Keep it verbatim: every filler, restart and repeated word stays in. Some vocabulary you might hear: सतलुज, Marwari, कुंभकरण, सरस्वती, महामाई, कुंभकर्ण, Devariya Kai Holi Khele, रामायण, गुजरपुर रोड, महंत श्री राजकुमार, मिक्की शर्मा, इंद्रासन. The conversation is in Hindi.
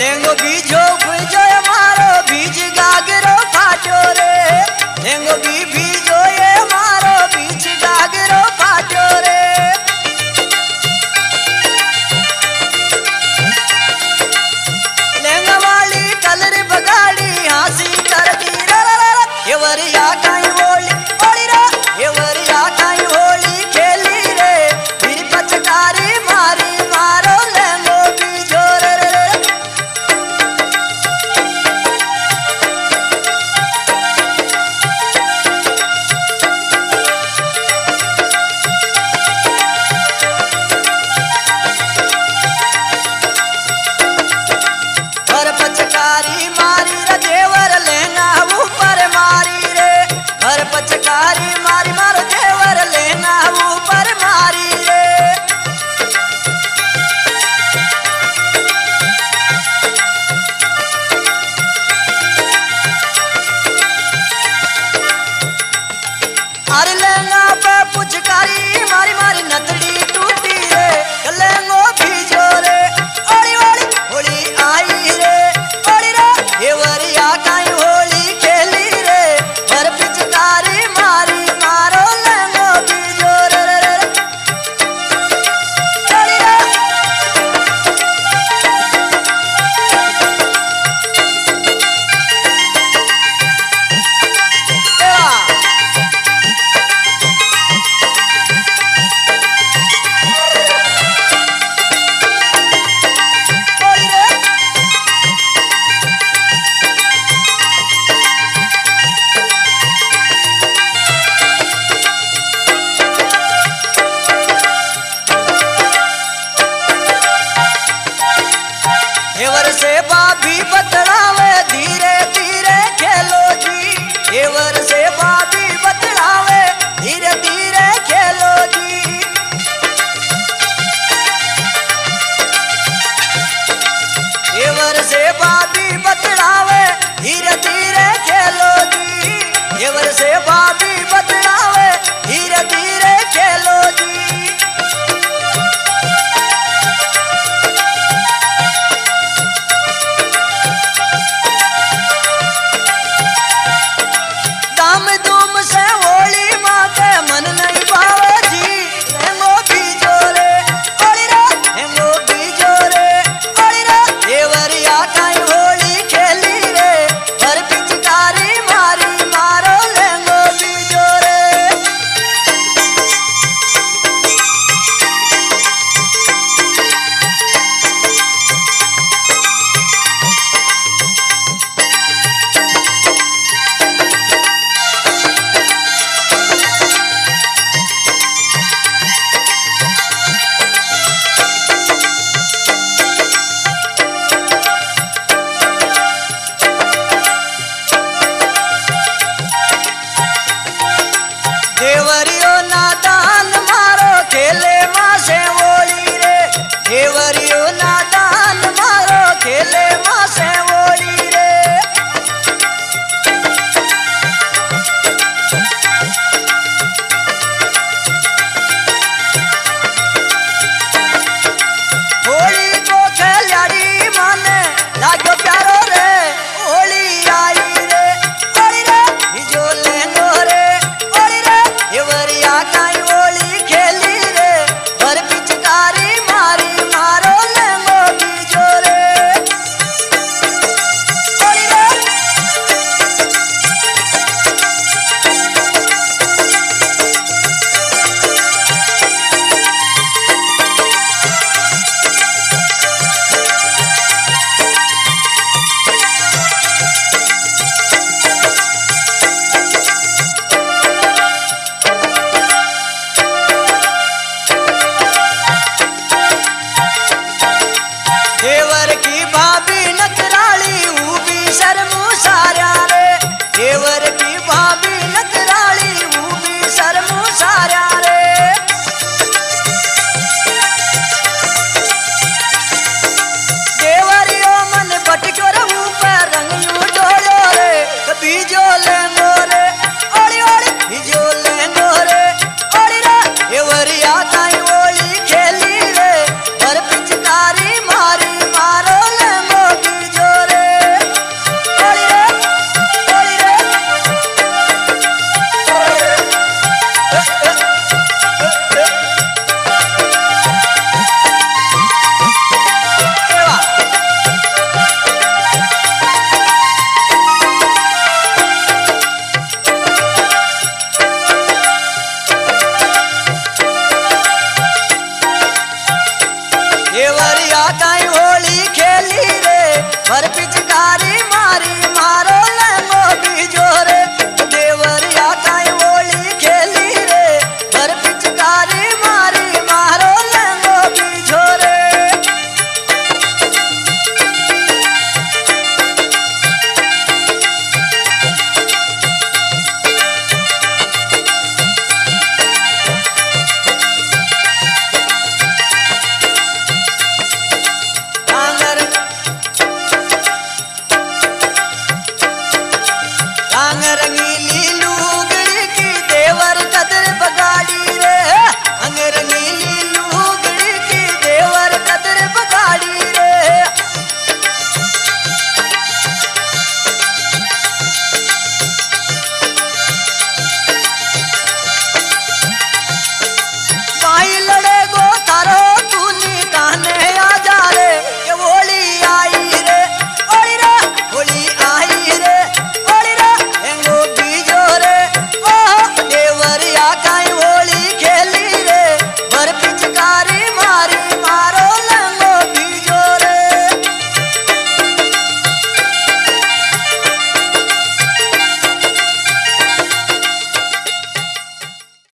लेंगो बीजो भुजो मारो बीज गागरो फाटो रे लेंगो बी बीजो ये मारो बीज गागरो फाटो रे। लेंगो वाली कलर बगाड़ी हंसी कर दी रे देवरिया काई होली होली रे देवरिया काई होली खेली रे फिर पचकारी मारी मारो लेंगो बीजो रे रे। घर पचकारी मारी रे देवर लेना ऊपर मारी रे घर पचकारी मारी मारो देवर लेना ऊपर मारी रे। अरे लेना पे पुचकारी मारी मारी नतड़ी टूटी रे लेंगो बीजो रे ओड़ी ओड़ी होली आई रे ओड़ी रे देवरिया काई होली खेली रे घर पिचकारी मारी मारो लेंगो बीजो रे रे रे। ओड़ी रे या। देवर से भाभी बतलावे धीरे धीरे खेलो जी देवर से भाभी बतलावे धीरे धीरे खेलो जी। देवर से भाभी बतलावे धीरे धीरे खेलो जी देवर से भाभी बत